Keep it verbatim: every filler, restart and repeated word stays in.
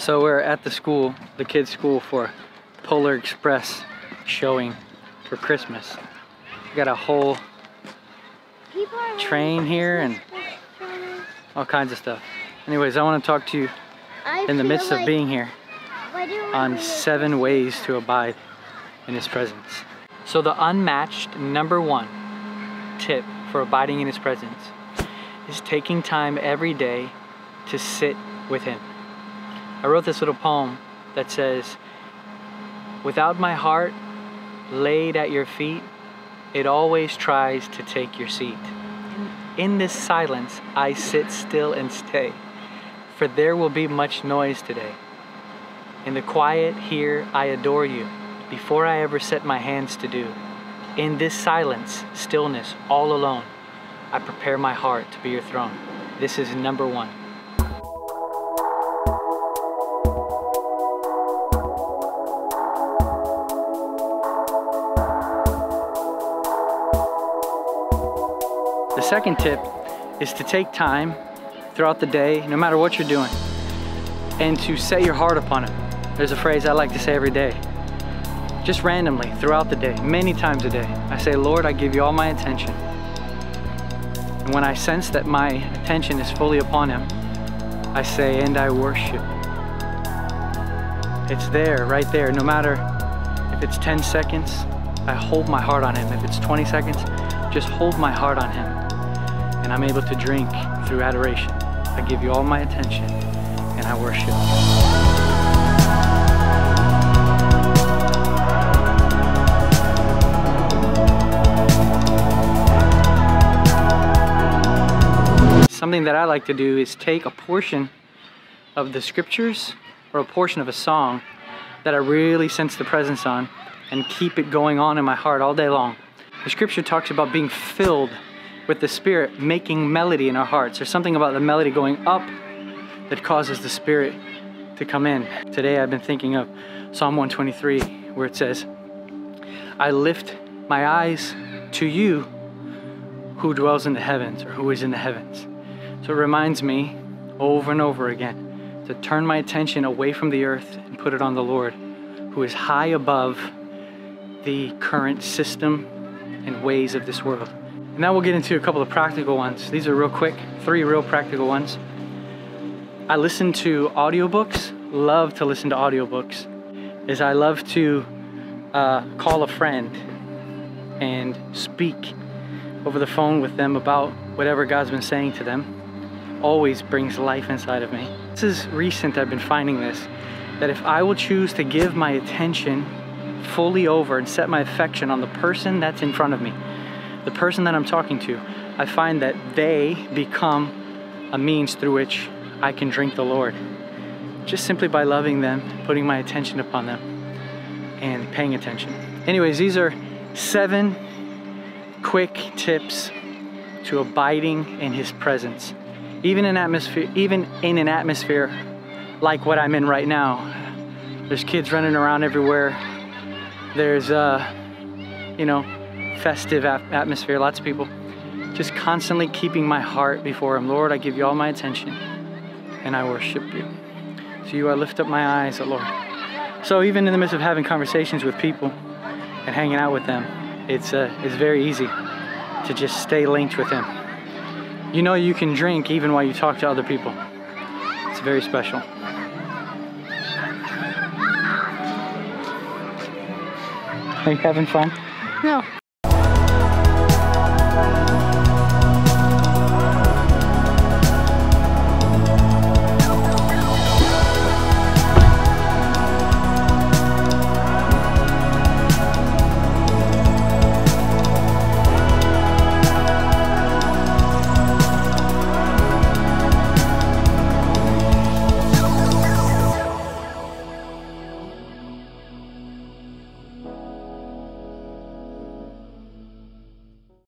So we're at the school, the kids' school, for Polar Express showing for Christmas. We got a whole train here and all kinds of stuff. Anyways, I want to talk to you in the midst of being here on seven ways to abide in His presence. So the unmatched number one tip for abiding in His presence is taking time every day to sit with Him. I wrote this little poem that says, "Without my heart laid at your feet, it always tries to take your seat. In this silence, I sit still and stay, for there will be much noise today. In the quiet here, I adore you, before I ever set my hands to do. In this silence, stillness, all alone, I prepare my heart to be your throne." This is number one. The second tip is to take time throughout the day, no matter what you're doing, and to set your heart upon it. There's a phrase I like to say every day, just randomly throughout the day, many times a day. I say, "Lord, I give you all my attention." And when I sense that my attention is fully upon Him, I say, "And I worship." It's there, right there. No matter if it's ten seconds, I hold my heart on Him. If it's twenty seconds, just hold my heart on Him. And I'm able to drink through adoration. I give you all my attention and I worship. Something that I like to do is take a portion of the scriptures or a portion of a song that I really sense the presence on and keep it going on in my heart all day long. The scripture talks about being filled with the Spirit, making melody in our hearts. There's something about the melody going up that causes the Spirit to come in. Today I've been thinking of Psalm one twenty-three, where it says, "I lift my eyes to you who dwells in the heavens," or who is in the heavens. So it reminds me over and over again to turn my attention away from the earth and put it on the Lord, who is high above the current system and ways of this world. And now we'll get into a couple of practical ones. These are real quick, three real practical ones. I listen to audiobooks, love to listen to audiobooks, is I love to uh, call a friend and speak over the phone with them about whatever God's been saying to them. Always brings life inside of me. This is recent, I've been finding this, that if I will choose to give my attention fully over and set my affection on the person that's in front of me, the person that I'm talking to, I find that they become a means through which I can drink the Lord. Just simply by loving them, putting my attention upon them, and paying attention. Anyways, these are seven quick tips to abiding in His presence. Even in atmosphere, even in an atmosphere like what I'm in right now, there's kids running around everywhere. There's, uh, you know, festive atmosphere, lots of people. Just constantly keeping my heart before Him. "Lord, I give you all my attention and I worship you. To you I lift up my eyes, O Lord." So even in the midst of having conversations with people and hanging out with them, it's, uh, it's very easy to just stay linked with Him. You know you can drink even while you talk to other people. It's very special. Are you having fun? No.